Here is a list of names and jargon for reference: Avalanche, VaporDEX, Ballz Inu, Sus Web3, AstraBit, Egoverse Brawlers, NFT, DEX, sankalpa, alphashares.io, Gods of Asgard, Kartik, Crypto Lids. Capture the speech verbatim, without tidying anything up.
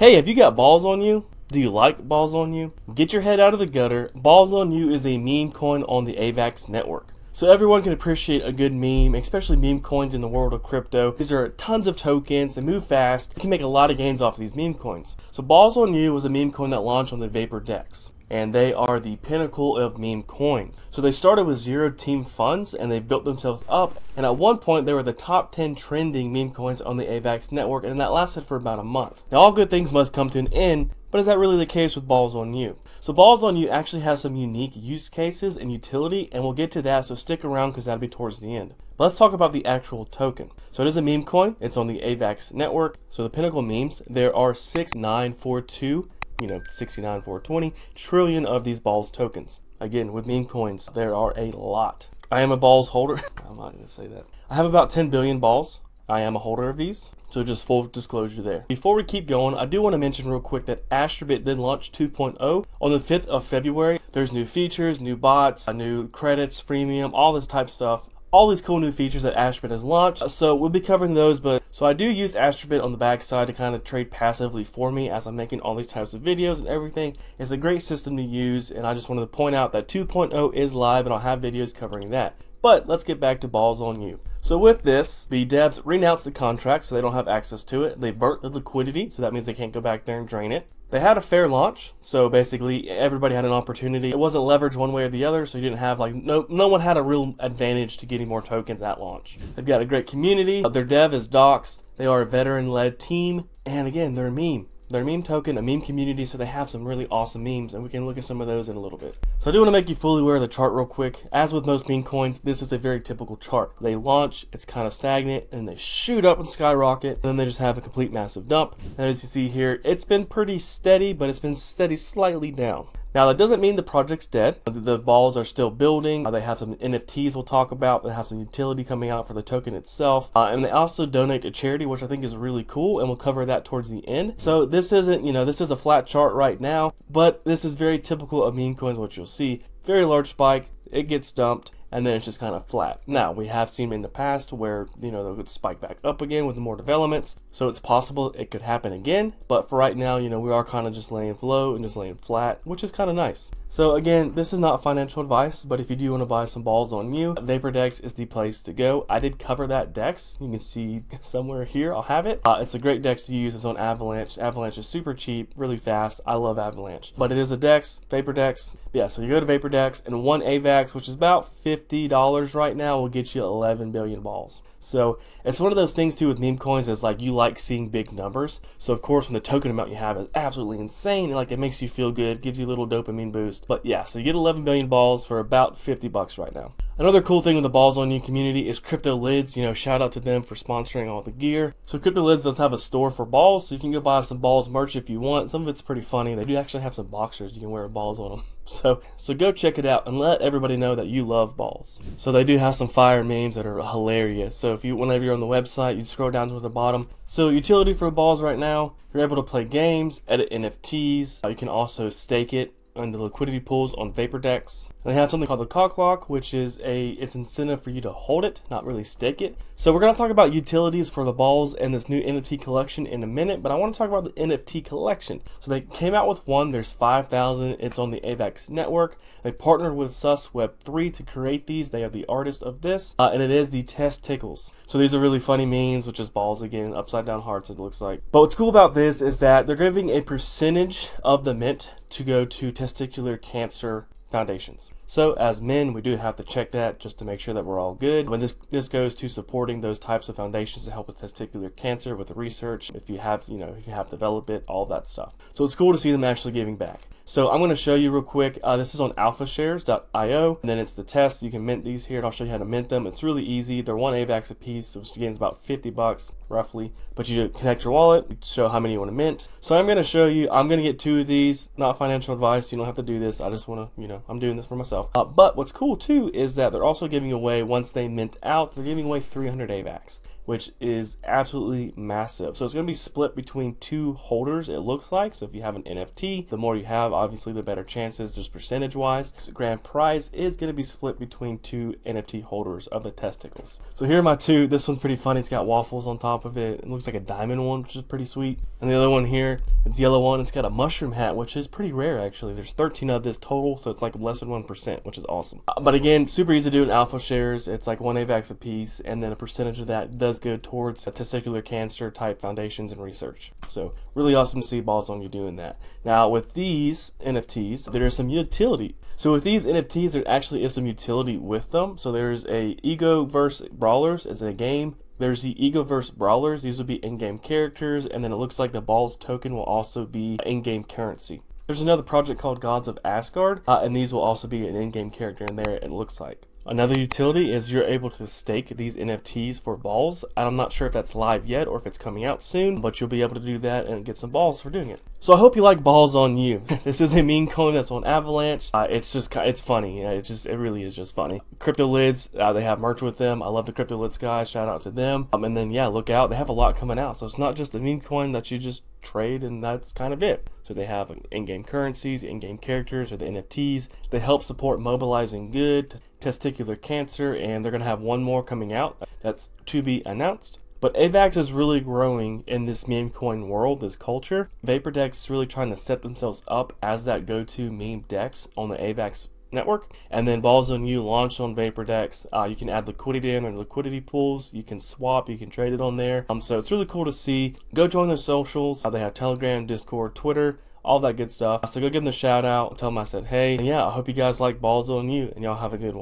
Hey, have you got balls on you? Do you like Ballz Inu? Get your head out of the gutter. Ballz Inu is a meme coin on the AVAX network. So everyone can appreciate a good meme, especially meme coins in the world of crypto. These are tons of tokens, they move fast, you can make a lot of gains off of these meme coins. So Ballz Inu was a meme coin that launched on the VaporDEX, and they are the pinnacle of meme coins. So they started with zero team funds and they built themselves up, and at one point they were the top ten trending meme coins on the AVAX network, and that lasted for about a month. Now all good things must come to an end, but is that really the case with Ballz Inu? So Ballz Inu actually has some unique use cases and utility, and we'll get to that, so stick around because that'll be towards the end. But let's talk about the actual token. So it is a meme coin, it's on the AVAX network, so the pinnacle memes, there are six nine four two, you know, sixty-nine four twenty trillion of these Ballz tokens. Again, with meme coins, there are a lot. I am a Ballz holder. I'm not gonna say that. I have about ten billion Ballz. I am a holder of these. So just full disclosure there. Before we keep going, I do want to mention real quick that AstraBit did launch two point oh on the fifth of February. There's new features, new bots, new credits, freemium, all this type of stuff. All these cool new features that AstraBit has launched. So we'll be covering those, but so I do use AstraBit on the backside to kind of trade passively for me as I'm making all these types of videos and everything. It's a great system to use, and I just wanted to point out that two point oh is live and I'll have videos covering that. But let's get back to Ballz Inu. So with this, the devs renounced the contract, so they don't have access to it. They burnt the liquidity, so that means they can't go back there and drain it. They had a fair launch, so basically everybody had an opportunity. It wasn't leveraged one way or the other, so you didn't have like, no no one had a real advantage to getting more tokens at launch. They've got a great community. Their dev is Docs. They are a veteran-led team, and again, they're a meme. They're a meme token, a meme community, so they have some really awesome memes, and we can look at some of those in a little bit. So I do want to make you fully aware of the chart real quick. As with most meme coins, this is a very typical chart. They launch, it's kind of stagnant, and they shoot up and skyrocket, and then they just have a complete massive dump. And as you see here, it's been pretty steady, but it's been steady slightly down. Now that doesn't mean the project's dead. The Ballz are still building. Uh, they have some N F Ts we'll talk about. They have some utility coming out for the token itself. Uh, and they also donate to charity, which I think is really cool, and we'll cover that towards the end. So this isn't, you know, this is a flat chart right now, but this is very typical of meme coins, what you'll see. Very large spike, it gets dumped, and then it's just kind of flat. Now, we have seen in the past where, you know, they'll spike back up again with more developments, so it's possible it could happen again, but for right now, you know, we are kind of just laying low and just laying flat, which is kind of nice. So again, this is not financial advice, but if you do want to buy some Ballz Inu, VaporDEX is the place to go. I did cover that DEX, you can see somewhere here, I'll have it. Uh, it's a great DEX to use, it's on Avalanche. Avalanche is super cheap, really fast, I love Avalanche. But it is a DEX, VaporDEX. Yeah, so you go to VaporDEX, and one AVAX, which is about fifty dollars right now, will get you eleven billion Ballz. So it's one of those things too with meme coins is like you like seeing big numbers. So of course when the token amount you have is absolutely insane, and like it makes you feel good, gives you a little dopamine boost. But yeah, so you get eleven billion Ballz for about fifty bucks right now. Another cool thing with the Ballz Inu community is Crypto Lids. You know, shout out to them for sponsoring all the gear. So Crypto Lids does have a store for Ballz, so you can go buy some Ballz merch if you want. Some of it's pretty funny. They do actually have some boxers you can wear Ballz on them. So, so go check it out and let everybody know that you love Ballz. So they do have some fire memes that are hilarious. So if you, whenever you're on the website, you scroll down to the bottom. So utility for Ballz right now, you're able to play games, edit N F Ts. You can also stake it on the liquidity pools on VaporDEX. And they have something called the Cock Lock, which is a it's incentive for you to hold it, not really stake it. So we're going to talk about utilities for the Ballz and this new N F T collection in a minute, but I want to talk about the N F T collection. So they came out with one, there's five thousand, it's on the AVAX network. They partnered with Sus Web three to create these, they are the artist of this, uh, and it is the Test Tickles. So these are really funny memes, which is Ballz again, upside down hearts it looks like. But what's cool about this is that they're giving a percentage of the mint to go to testicular cancer foundations. So as men, we do have to check that just to make sure that we're all good. When this this goes to supporting those types of foundations to help with testicular cancer, with the research, if you have, you know, if you have developed it, all that stuff. So it's cool to see them actually giving back. So I'm going to show you real quick. Uh, this is on alpha shares dot i o, and then it's the test. You can mint these here, and I'll show you how to mint them. It's really easy. They're one AVAX a piece, which again is about fifty bucks roughly. But you connect your wallet, show how many you want to mint. So I'm going to show you. I'm going to get two of these. Not financial advice. You don't have to do this. I just want to, you know, I'm doing this for myself. Uh, but what's cool too is that they're also giving away, once they mint out, they're giving away three hundred AVAX, which is absolutely massive. So it's going to be split between two holders, it looks like. So if you have an N F T, the more you have, obviously the better chances, there's percentage wise. So grand prize is going to be split between two N F T holders of the testicles. So here are my two. This one's pretty funny. It's got waffles on top. top of it. It looks like a diamond one, which is pretty sweet. And the other one here, it's the yellow one. It's got a mushroom hat, which is pretty rare, actually. There's thirteen of this total, so it's like less than one percent, which is awesome. Uh, but again, super easy to do in alpha shares. It's like one AVAX a piece, and then a percentage of that does go towards testicular cancer type foundations and research. So really awesome to see Ballz Inu doing that. Now with these N F Ts, there is some utility. So with these N F Ts, there actually is some utility with them. So there's a Egoverse Brawlers as a game. There's the Egoverse Brawlers. These would be in-game characters, and then it looks like the Ballz token will also be in-game currency. There's another project called Gods of Asgard, uh, and these will also be an in-game character in there, it looks like. Another utility is you're able to stake these N F Ts for Ballz. I'm not sure if that's live yet or if it's coming out soon, but you'll be able to do that and get some Ballz for doing it. So I hope you like Ballz Inu. This is a meme coin that's on Avalanche. Uh, it's just, it's funny. Yeah, it just, it really is just funny. Crypto Lids, uh, they have merch with them. I love the Crypto Lids guys. Shout out to them. Um, and then yeah, look out. They have a lot coming out. So it's not just a meme coin that you just trade and that's kind of it. So they have in-game currencies, in-game characters, or the N F Ts. They help support mobilizing good testicular cancer, and they're going to have one more coming out that's to be announced. But AVAX is really growing in this meme coin world, this culture. VaporDEX is really trying to set themselves up as that go-to meme DEX on the AVAX network. And then Ballz Inu launched on VaporDEX. Uh, you can add liquidity in their liquidity pools. You can swap. You can trade it on there. Um, so it's really cool to see. Go join their socials. Uh, they have Telegram, Discord, Twitter, all that good stuff. So go give them a shout out. Tell them I said hey. And yeah, I hope you guys like Ballz Inu, and y'all have a good one.